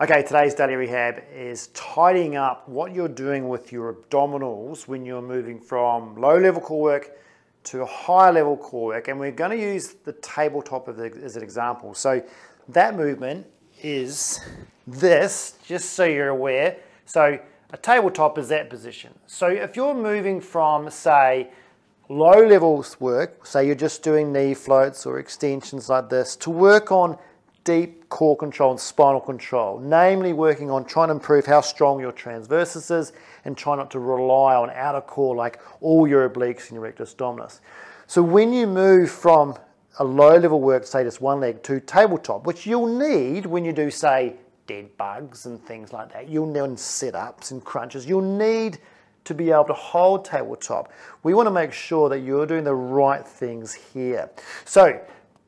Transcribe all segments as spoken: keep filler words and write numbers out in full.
Okay, today's daily rehab is tidying up what you're doing with your abdominals when you're moving from low level core work to high level core work, and we're going to use the tabletop of the, as an example. So that movement is this, just so you're aware. So a tabletop is that position. So if you're moving from, say, low level work, say you're just doing knee floats or extensions like this, to work on deep core control and spinal control, namely working on trying to improve how strong your transversus is and try not to rely on outer core like all your obliques and your rectus abdominis. So when you move from a low level work, say just one leg, to tabletop, which you'll need when you do, say, dead bugs and things like that, you'll need sit-ups and crunches, you'll need to be able to hold tabletop. We want to make sure that you're doing the right things here. So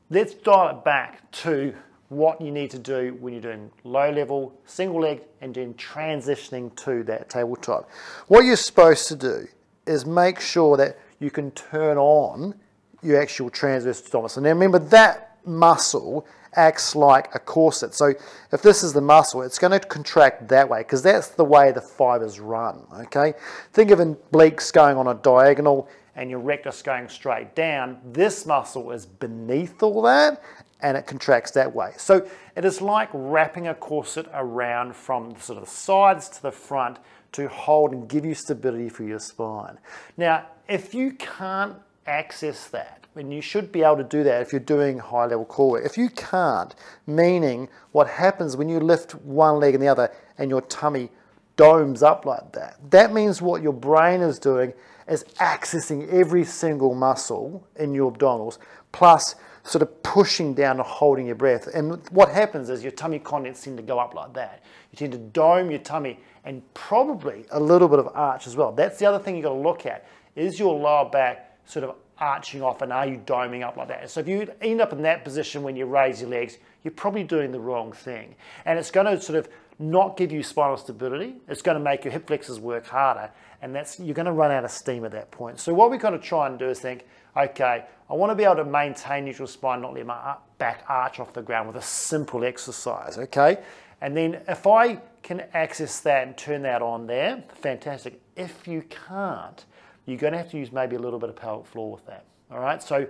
let's dial it back to what you need to do when you're doing low level, single leg, and then transitioning to that tabletop. What you're supposed to do is make sure that you can turn on your actual transverse abdominis. And now remember, that muscle acts like a corset. So if this is the muscle, it's going to contract that way because that's the way the fibers run, okay? Think of obliques going on a diagonal and your rectus going straight down. This muscle is beneath all that, and it contracts that way. So it is like wrapping a corset around from the sort of sides to the front to hold and give you stability for your spine. Now, if you can't access that, and you should be able to do that if you're doing high level core work. If you can't, meaning what happens when you lift one leg and the other and your tummy domes up like that, that means what your brain is doing is accessing every single muscle in your abdominals, plus sort of pushing down and holding your breath. And what happens is your tummy contents tend to go up like that. You tend to dome your tummy and probably a little bit of arch as well. That's the other thing you've got to look at. Is your lower back sort of arching off, and are you doming up like that? So if you end up in that position when you raise your legs, you're probably doing the wrong thing. And it's going to sort of not give you spinal stability. It's going to make your hip flexors work harder, and that's, you're going to run out of steam at that point. So what we're going to try and do is think, okay, I want to be able to maintain neutral spine, not let my back arch off the ground with a simple exercise, okay? And then if I can access that and turn that on there, fantastic. If you can't, you're going to have to use maybe a little bit of pelvic floor with that, all right? So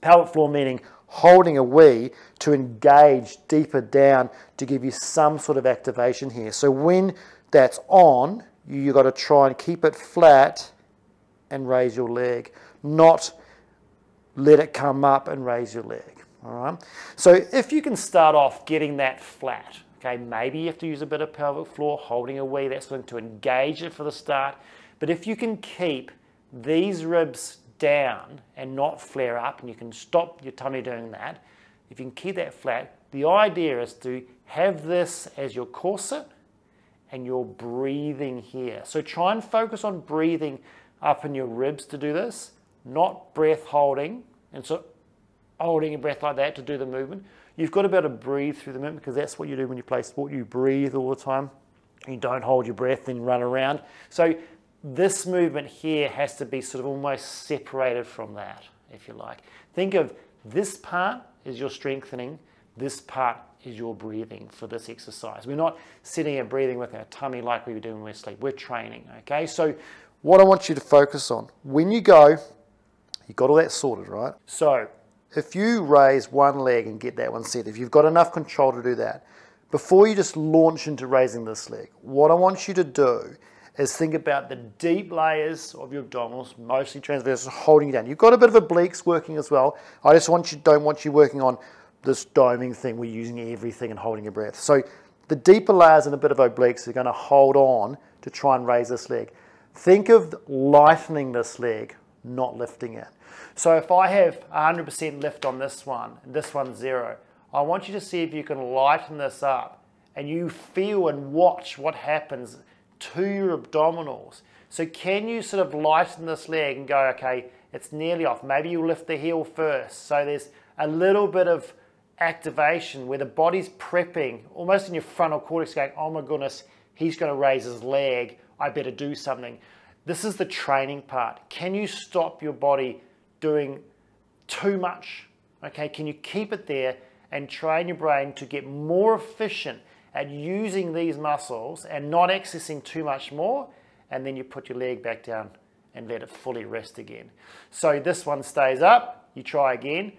pelvic floor meaning holding a wee to engage deeper down to give you some sort of activation here. So when that's on, you've got to try and keep it flat and raise your leg, not let it come up and raise your leg, all right? So if you can start off getting that flat, okay, maybe you have to use a bit of pelvic floor, holding a wee, that's something to engage it for the start. But if you can keep these ribs down and not flare up, and you can stop your tummy doing that, if you can keep that flat, the idea is to have this as your corset and your breathing here. So try and focus on breathing up in your ribs to do this, not breath holding, and so holding your breath like that to do the movement. You've got to be able to breathe through the movement, because that's what you do when you play sport. You breathe all the time. You don't hold your breath and run around. So this movement here has to be sort of almost separated from that, if you like. Think of this part is your strengthening, this part is your breathing for this exercise. We're not sitting and breathing with our tummy like we were doing when we sleep. We're training, okay? So what I want you to focus on, when you go, you got all that sorted, right? So if you raise one leg and get that one set, if you've got enough control to do that, before you just launch into raising this leg, what I want you to do is think about the deep layers of your abdominals, mostly transverse, holding you down. You've got a bit of obliques working as well. I just want you, don't want you working on this doming thing. We're using everything and holding your breath. So the deeper layers and a bit of obliques are going to hold on to try and raise this leg. Think of lightening this leg, not lifting it. So if I have one hundred percent lift on this one, and this one's zero, I want you to see if you can lighten this up, and you feel and watch what happens to your abdominals. So can you sort of lighten this leg and go, okay, it's nearly off. Maybe you lift the heel first. So there's a little bit of activation where the body's prepping, almost in your frontal cortex going, oh my goodness, he's gonna raise his leg, I better do something. This is the training part. Can you stop your body doing too much? Okay, can you keep it there and train your brain to get more efficient at using these muscles and not accessing too much more, and then you put your leg back down and let it fully rest again. So this one stays up, you try again,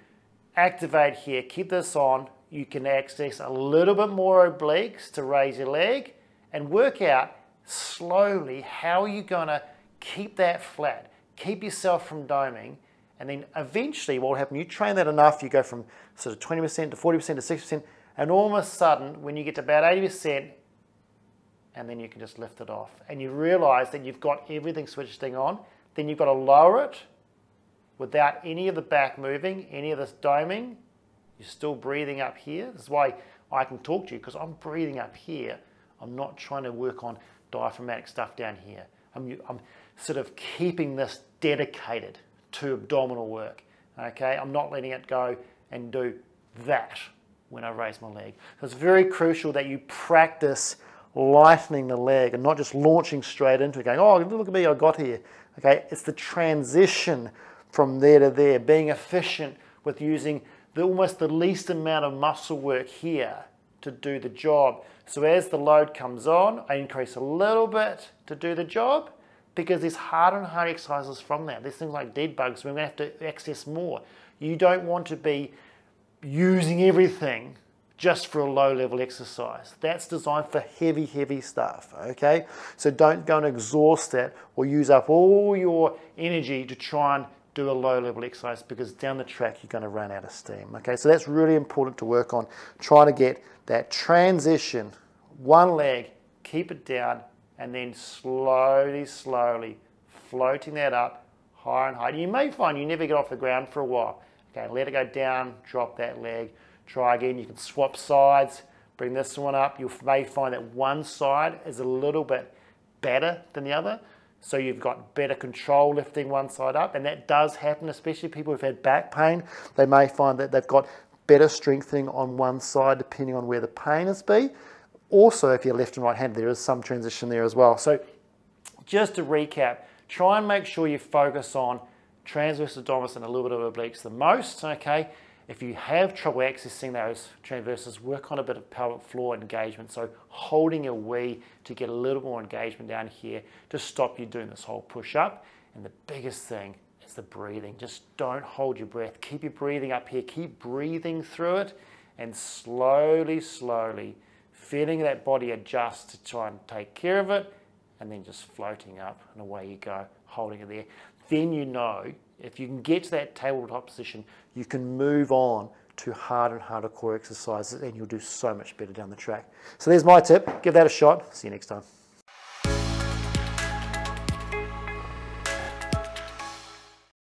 activate here, keep this on, you can access a little bit more obliques to raise your leg and work out slowly how you're going to keep that flat, keep yourself from doming, and then eventually what will happen, you train that enough, you go from sort of twenty percent to forty percent to sixty percent, and all of a sudden, when you get to about eighty percent, and then you can just lift it off. And you realize that you've got everything switched on, then you've got to lower it without any of the back moving, any of this doming. You're still breathing up here. This is why I can talk to you, because I'm breathing up here. I'm not trying to work on diaphragmatic stuff down here. I'm, I'm sort of keeping this dedicated to abdominal work, okay? I'm not letting it go and do that when I raise my leg. So it's very crucial that you practice lightening the leg and not just launching straight into it, going, oh, look at me, I got here, okay? It's the transition from there to there, being efficient with using the, almost the least amount of muscle work here to do the job. So as the load comes on, I increase a little bit to do the job, because there's harder and harder exercises from that. There's things like dead bugs, we're gonna have to access more. You don't want to be using everything just for a low-level exercise. That's designed for heavy, heavy stuff, okay? So don't go and exhaust that or use up all your energy to try and do a low-level exercise, because down the track you're gonna run out of steam, okay? So that's really important to work on, trying to get that transition, one leg, keep it down, and then slowly, slowly floating that up higher and higher. You may find you never get off the ground for a while. Okay, let it go down, drop that leg, try again. You can swap sides, bring this one up. You may find that one side is a little bit better than the other, so you've got better control lifting one side up, and that does happen, especially people who've had back pain. They may find that they've got better strengthening on one side depending on where the pain has been. Also, if you're left and right handed, there is some transition there as well. So just to recap, try and make sure you focus on transverse abdominis and a little bit of obliques the most, okay? If you have trouble accessing those transverses, work on a bit of pelvic floor engagement. So holding your wee to get a little more engagement down here to stop you doing this whole push up. And the biggest thing is the breathing. Just don't hold your breath. Keep your breathing up here. Keep breathing through it, and slowly, slowly feeling that body adjust to try and take care of it, and then just floating up and away you go, holding it there. Then you know, if you can get to that tabletop position, you can move on to harder and harder core exercises, and you'll do so much better down the track. So there's my tip. Give that a shot. See you next time.